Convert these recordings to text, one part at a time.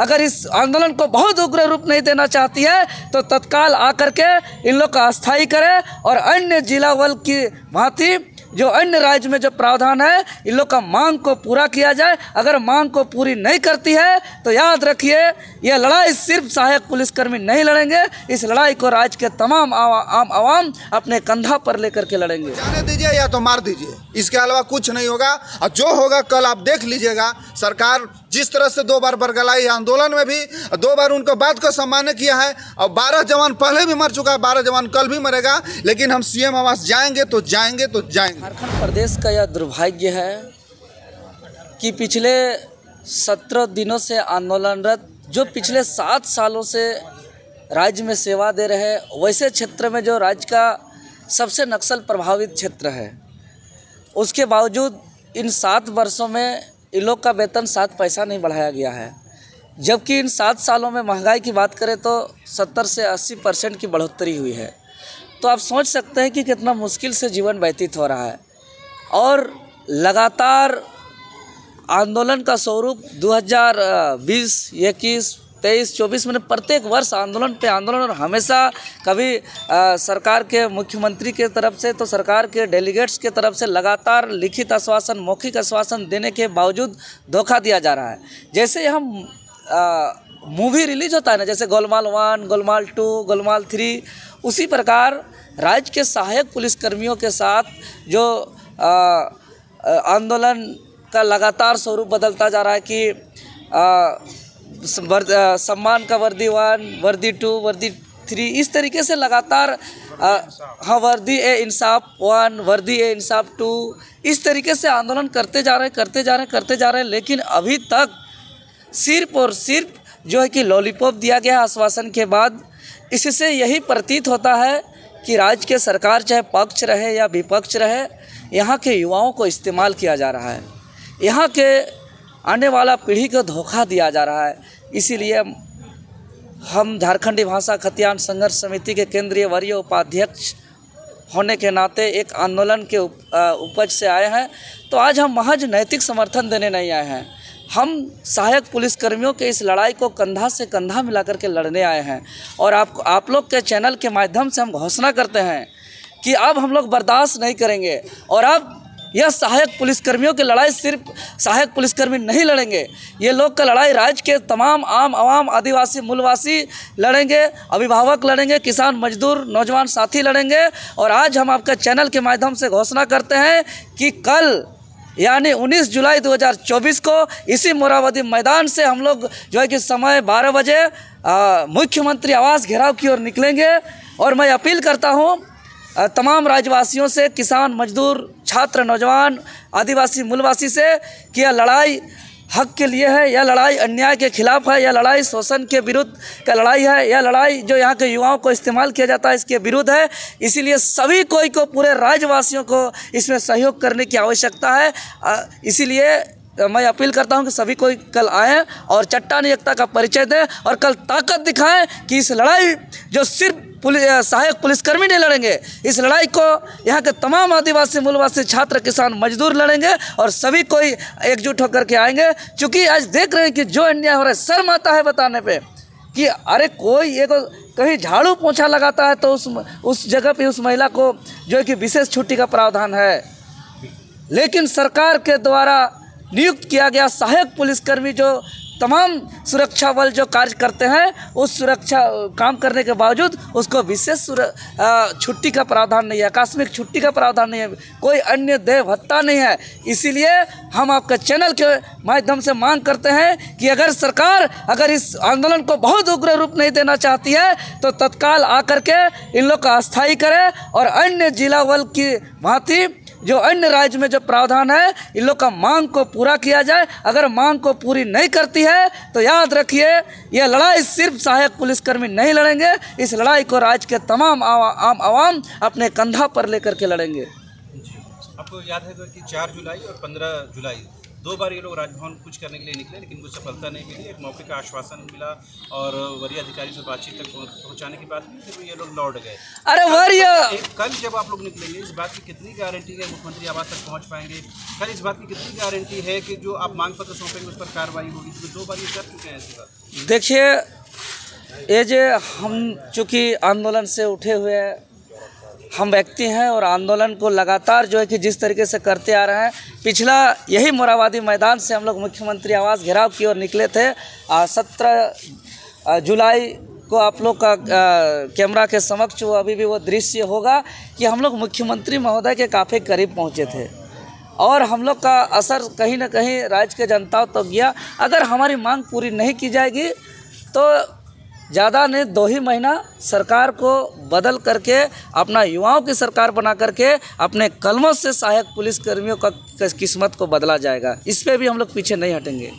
अगर इस आंदोलन को बहुत उग्र रूप नहीं देना चाहती है तो तत्काल आकर के इन लोग का अस्थायी करें और अन्य जिला बल की भांति जो अन्य राज्य में जो प्रावधान है इन लोग का मांग को पूरा किया जाए। अगर मांग को पूरी नहीं करती है तो याद रखिए यह लड़ाई सिर्फ सहायक पुलिसकर्मी नहीं लड़ेंगे, इस लड़ाई को राज्य के तमाम आम आवाम अपने कंधा पर लेकर के लड़ेंगे। जाने दीजिए या तो मार दीजिए, इसके अलावा कुछ नहीं होगा। और जो होगा कल आप देख लीजिएगा। सरकार जिस तरह से दो बार बरगलाई आंदोलन में भी, दो बार उनको बात को सम्मान किया है और 12 जवान पहले भी मर चुका है, 12 जवान कल भी मरेगा। लेकिन हम सीएम आवास जाएंगे। झारखंड प्रदेश का यह दुर्भाग्य है कि पिछले 17 दिनों से आंदोलनरत जो पिछले 7 सालों से राज्य में सेवा दे रहे, वैसे क्षेत्र में जो राज्य का सबसे नक्सल प्रभावित क्षेत्र है, उसके बावजूद इन 7 वर्षों में इन लोग का वेतन 7 पैसा नहीं बढ़ाया गया है। जबकि इन 7 सालों में महंगाई की बात करें तो 70 से 80% की बढ़ोतरी हुई है। तो आप सोच सकते हैं कि कितना मुश्किल से जीवन व्यतीत हो रहा है। और लगातार आंदोलन का स्वरूप 2020, 21, 23, 24 में प्रत्येक वर्ष आंदोलन पे आंदोलन और हमेशा कभी सरकार के मुख्यमंत्री के तरफ से तो सरकार के डेलीगेट्स के तरफ से लगातार लिखित आश्वासन, मौखिक आश्वासन देने के बावजूद धोखा दिया जा रहा है। जैसे हम मूवी रिलीज होता है ना, जैसे गोलमाल 1, गोलमाल 2, गोलमाल 3, उसी प्रकार राज्य के सहायक पुलिसकर्मियों के साथ जो आंदोलन का लगातार स्वरूप बदलता जा रहा है कि सम्मान का वर्दी 1, वर्दी 2, वर्दी 3, इस तरीके से लगातार वर्दी ए इंसाफ 1, वर्दी ए इंसाफ 2, इस तरीके से आंदोलन करते जा रहे हैं। लेकिन अभी तक सिर्फ और सिर्फ जो है कि लॉलीपॉप दिया गया आश्वासन के बाद। इससे यही प्रतीत होता है कि राज्य के सरकार चाहे पक्ष रहे या विपक्ष रहे, यहाँ के युवाओं को इस्तेमाल किया जा रहा है, यहाँ के आने वाला पीढ़ी को धोखा दिया जा रहा है। इसीलिए हम झारखंडी भाषा खतियान संघर्ष समिति के केंद्रीय वरीय उपाध्यक्ष होने के नाते एक आंदोलन के उपज से आए हैं। तो आज हम महज नैतिक समर्थन देने नहीं आए हैं, हम सहायक पुलिसकर्मियों के इस लड़ाई को कंधा से कंधा मिलाकर के लड़ने आए हैं। और आप लोग के चैनल के माध्यम से हम घोषणा करते हैं कि अब हम लोग बर्दाश्त नहीं करेंगे और अब यह सहायक पुलिसकर्मियों की लड़ाई सिर्फ सहायक पुलिसकर्मी नहीं लड़ेंगे, ये लोग का लड़ाई राज्य के तमाम आम आवाम, आदिवासी, मूलवासी लड़ेंगे, अभिभावक लड़ेंगे, किसान, मजदूर, नौजवान साथी लड़ेंगे। और आज हम आपका चैनल के माध्यम से घोषणा करते हैं कि कल यानी 19 जुलाई 2024 को इसी मोराबादी मैदान से हम लोग जो है कि समय 12 बजे मुख्यमंत्री आवास घेराव की ओर निकलेंगे। और मैं अपील करता हूँ तमाम राज्यवासियों से, किसान, मजदूर, छात्र, नौजवान, आदिवासी, मूलवासी से कि यह लड़ाई हक के लिए है, यह लड़ाई अन्याय के खिलाफ है, यह लड़ाई शोषण के विरुद्ध का लड़ाई है, यह लड़ाई जो यहाँ के युवाओं को इस्तेमाल किया जाता है इसके विरुद्ध है। इसीलिए सभी कोई को पूरे राज्यवासियों को इसमें सहयोग करने की आवश्यकता है। इसीलिए मैं अपील करता हूं कि सभी कोई कल आएँ और चट्टानी एकता का परिचय दें और कल ताकत दिखाएं कि इस लड़ाई जो सिर्फ सहायक पुलिसकर्मी नहीं लड़ेंगे, इस लड़ाई को यहाँ के तमाम आदिवासी, मूलवासी, छात्र, किसान, मजदूर लड़ेंगे और सभी कोई एकजुट होकर के आएंगे। चूँकि आज देख रहे हैं कि जो अन्याय हो रहा है, शर्म आता है बताने पे कि अरे कोई एक कहीं झाड़ू पोछा लगाता है तो उस जगह पे उस महिला को जो है कि विशेष छुट्टी का प्रावधान है। लेकिन सरकार के द्वारा नियुक्त किया गया सहायक पुलिसकर्मी जो तमाम सुरक्षा बल जो कार्य करते हैं, उस सुरक्षा काम करने के बावजूद उसको विशेष छुट्टी का प्रावधान नहीं है, आकस्मिक छुट्टी का प्रावधान नहीं है, कोई अन्य देय भत्ता नहीं है। इसीलिए हम आपके चैनल के माध्यम से मांग करते हैं कि अगर सरकार इस आंदोलन को बहुत उग्र रूप नहीं देना चाहती है तो तत्काल आकर के इन लोग का अस्थायी करे और अन्य जिला बल की भांति जो अन्य राज्य में जो प्रावधान है इन लोग का मांग को पूरा किया जाए। अगर मांग को पूरी नहीं करती है तो याद रखिए यह लड़ाई सिर्फ सहायक पुलिसकर्मी नहीं लड़ेंगे, इस लड़ाई को राज्य के तमाम आम आवाम अपने कंधा पर लेकर के लड़ेंगे। आपको याद है कि 4 जुलाई और 15 जुलाई दो बार ये लोग राजभवन कुछ करने के लिए निकले लेकिन कुछ सफलता नहीं मिली। एक मौके का आश्वासन मिला और वरीय अधिकारी से बातचीत तक पहुँचाने की बात मिली, फिर ये लोग लौट गए। अरे वरीय कल जब आप लोग निकलेंगे इस बात की कितनी गारंटी है मुख्यमंत्री आवास तक पहुँच पाएंगे? कल इस बात की कितनी गारंटी है कि जो आप मांग पत्र सौंपेंगे उस पर कार्रवाई होगी? तो दो बार ये कर चुके हैं इस बात। देखिए ये जो हम चूँकि आंदोलन से उठे हुए हम व्यक्ति हैं और आंदोलन को लगातार जो है कि जिस तरीके से करते आ रहे हैं, पिछला यही मोराबादी मैदान से हम लोग मुख्यमंत्री आवास घेराव की ओर निकले थे। 17 जुलाई को आप लोग का कैमरा के समक्ष वो अभी भी वो दृश्य होगा कि हम लोग मुख्यमंत्री महोदय के काफ़ी करीब पहुंचे थे और हम लोग का असर कहीं ना कहीं राज्य के जनता तक गया। अगर हमारी मांग पूरी नहीं की जाएगी तो ज़्यादा ने 2 ही महीना सरकार को बदल करके अपना युवाओं की सरकार बना करके अपने कलमों से सहायक पुलिस कर्मियों का किस्मत को बदला जाएगा। इस पे भी हम लोग पीछे नहीं हटेंगे।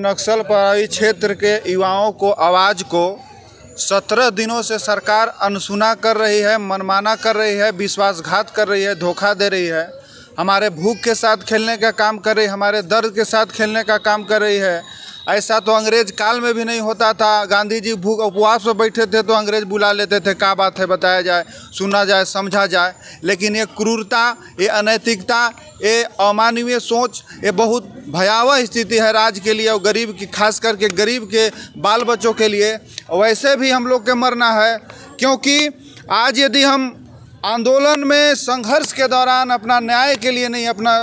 नक्सल प्रभावी क्षेत्र के युवाओं को आवाज़ को 17 दिनों से सरकार अनसुना कर रही है, मनमाना कर रही है, विश्वासघात कर रही है, धोखा दे रही है, हमारे भूख के साथ खेलने का काम कर रही है, हमारे दर्द के साथ खेलने का काम कर रही है। ऐसा तो अंग्रेज काल में भी नहीं होता था। गांधी जी भूख उपवास पर बैठे थे तो अंग्रेज बुला लेते थे, क्या बात है बताया जाए, सुना जाए, समझा जाए। लेकिन ये क्रूरता, ये अनैतिकता, ये अमानवीय सोच, ये बहुत भयावह स्थिति है राज्य के लिए और गरीब की, खास करके गरीब के बाल बच्चों के लिए। वैसे भी हम लोग के मरना है क्योंकि आज यदि हम आंदोलन में संघर्ष के दौरान अपना न्याय के लिए नहीं अपना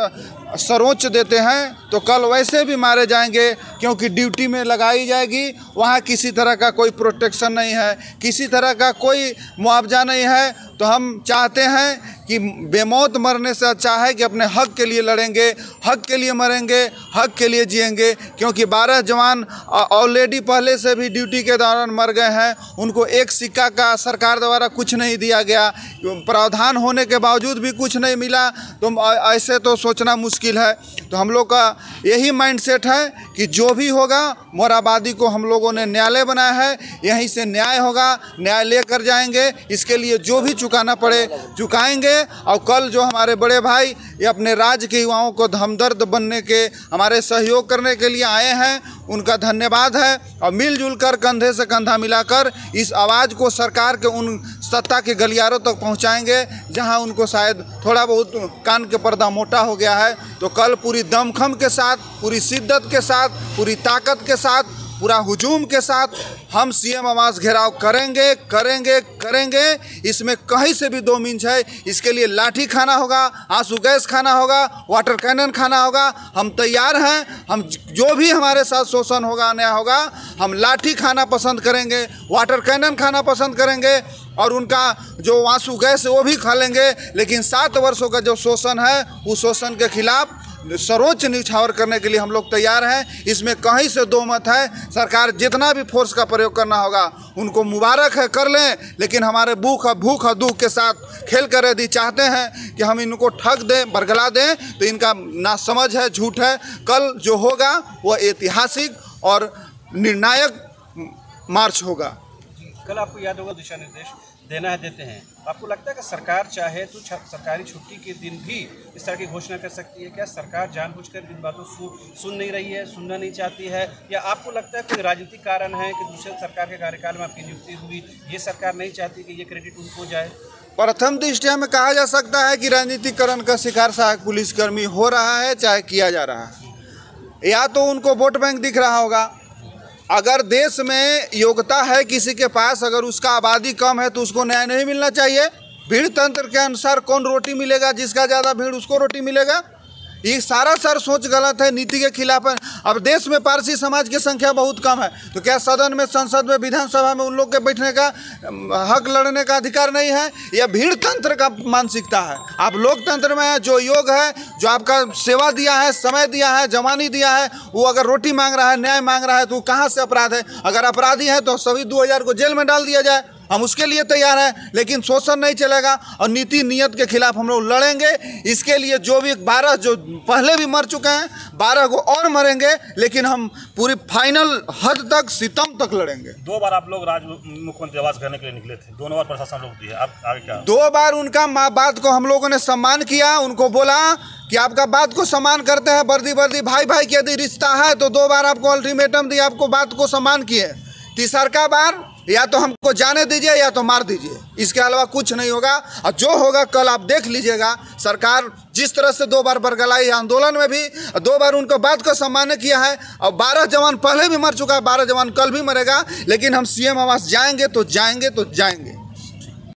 सर्वोच्च देते हैं तो कल वैसे भी मारे जाएंगे क्योंकि ड्यूटी में लगाई जाएगी, वहाँ किसी तरह का कोई प्रोटेक्शन नहीं है, किसी तरह का कोई मुआवजा नहीं है। तो हम चाहते हैं कि बेमौत मरने से अच्छा है कि अपने हक के लिए लड़ेंगे, हक के लिए मरेंगे, हक के लिए जिएंगे क्योंकि 12 जवान ऑलरेडी पहले से भी ड्यूटी के दौरान मर गए हैं, उनको एक सिक्का का सरकार द्वारा कुछ नहीं दिया गया, प्रावधान होने के बावजूद भी कुछ नहीं मिला। तो ऐसे तो सोचना मुश्किल है। तो हम लोग का यही माइंडसेट है कि जो भी होगा मोराबादी को हम लोगों ने न्यायालय बनाया है, यहीं से न्याय होगा, न्याय लेकर जाएंगे, इसके लिए जो भी चुकाना पड़े चुकाएंगे। और कल जो हमारे बड़े भाई ये अपने राज्य के युवाओं को हमदर्द बनने के, हमारे सहयोग करने के लिए आए हैं, उनका धन्यवाद है। और मिलजुल कर कंधे से कंधा मिलाकर इस आवाज़ को सरकार के उन सत्ता के गलियारों तक पहुंचाएंगे जहां उनको शायद थोड़ा बहुत कान के पर्दा मोटा हो गया है। तो कल पूरी दमखम के साथ, पूरी शिद्दत के साथ, पूरी ताकत के साथ, पूरा हुजूम के साथ हम सीएम आवास घेराव करेंगे, करेंगे, करेंगे। इसमें कहीं से भी 2 मिनट है, इसके लिए लाठी खाना होगा, आंसू गैस खाना होगा, वाटर कैनन खाना होगा। हम तैयार हैं, हम जो भी हमारे साथ शोषण होगा, अन्याय होगा, हम लाठी खाना पसंद करेंगे, वाटर कैनन खाना पसंद करेंगे और उनका जो आंसू गैस वो भी खा लेंगे। लेकिन 7 वर्षों का जो शोषण है उस शोषण के खिलाफ सर्वोच्च निछावर करने के लिए हम लोग तैयार हैं। इसमें कहीं से 2 मत है। सरकार जितना भी फोर्स का प्रयोग करना होगा उनको मुबारक है, कर लें, लेकिन हमारे भूख और दुख के साथ खेल कर यदि चाहते हैं कि हम इनको ठग दें, बरगला दें, तो इनका नासमझ है, झूठ है। कल जो होगा वह ऐतिहासिक और निर्णायक मार्च होगा। कल आपको याद होगा दिशा निर्देश देना है, देते हैं। आपको लगता है कि सरकार चाहे तो सरकारी छुट्टी के दिन भी इस तरह की घोषणा कर सकती है? क्या सरकार जानबूझकर इन बातों सुन नहीं रही है, सुनना नहीं चाहती है, या आपको लगता है कोई राजनीतिक कारण है कि दूसरे सरकार के कार्यकाल में आपकी नियुक्ति हुई, ये सरकार नहीं चाहती कि ये क्रेडिट उनको जाए? प्रथम दृष्टया में कहा जा सकता है कि राजनीतिकरण का शिकार सहायक पुलिसकर्मी हो रहा है, चाहे किया जा रहा है, या तो उनको वोट बैंक दिख रहा होगा। अगर देश में योग्यता है किसी के पास, अगर उसका आबादी कम है तो उसको न्याय नहीं मिलना चाहिए? भीड़ तंत्र के अनुसार कौन रोटी मिलेगा, जिसका ज़्यादा भीड़ उसको रोटी मिलेगा। ये सारा सोच गलत है, नीति के खिलाफ है। अब देश में पारसी समाज की संख्या बहुत कम है तो क्या सदन में, संसद में, विधानसभा में उन लोग के बैठने का हक, लड़ने का अधिकार नहीं है? यह भीड़ तंत्र का मानसिकता है। आप लोकतंत्र में है, जो योग है, जो आपका सेवा दिया है, समय दिया है, जवानी दिया है, वो अगर रोटी मांग रहा है, न्याय मांग रहा है तो कहाँ से अपराध है? अगर अपराधी है तो सभी 2000 को जेल में डाल दिया जाए। हम उसके लिए तैयार हैं, लेकिन शोषण नहीं चलेगा और नीति नियत के खिलाफ हम लोग लड़ेंगे। इसके लिए जो भी 12 जो पहले भी मर चुके हैं 12 को और मरेंगे, लेकिन हम पूरी फाइनल हद तक सितम तक लड़ेंगे। 2 बार आप लोग राज्य मुख्यमंत्री आवास करने के लिए निकले थे, 2 बार प्रशासन रोक दिया, आप आगे क्या? 2 बार उनका माँ बात को हम लोगों ने सम्मान किया, उनको बोला कि आपका बात को सम्मान करते हैं, वर्दी वर्दी भाई भाई के यदि रिश्ता है तो 2 बार आपको अल्टीमेटम दिया, आपको बात को सम्मान किए। तीसरा का बार या तो हमको जाने दीजिए या तो मार दीजिए, इसके अलावा कुछ नहीं होगा। और जो होगा कल आप देख लीजिएगा। सरकार जिस तरह से 2 बार बरगलाई आंदोलन में भी, 2 बार उनको बात को सम्मान किया है, और 12 जवान पहले भी मर चुका है, 12 जवान कल भी मरेगा, लेकिन हम सीएम आवास जाएंगे तो जाएंगे।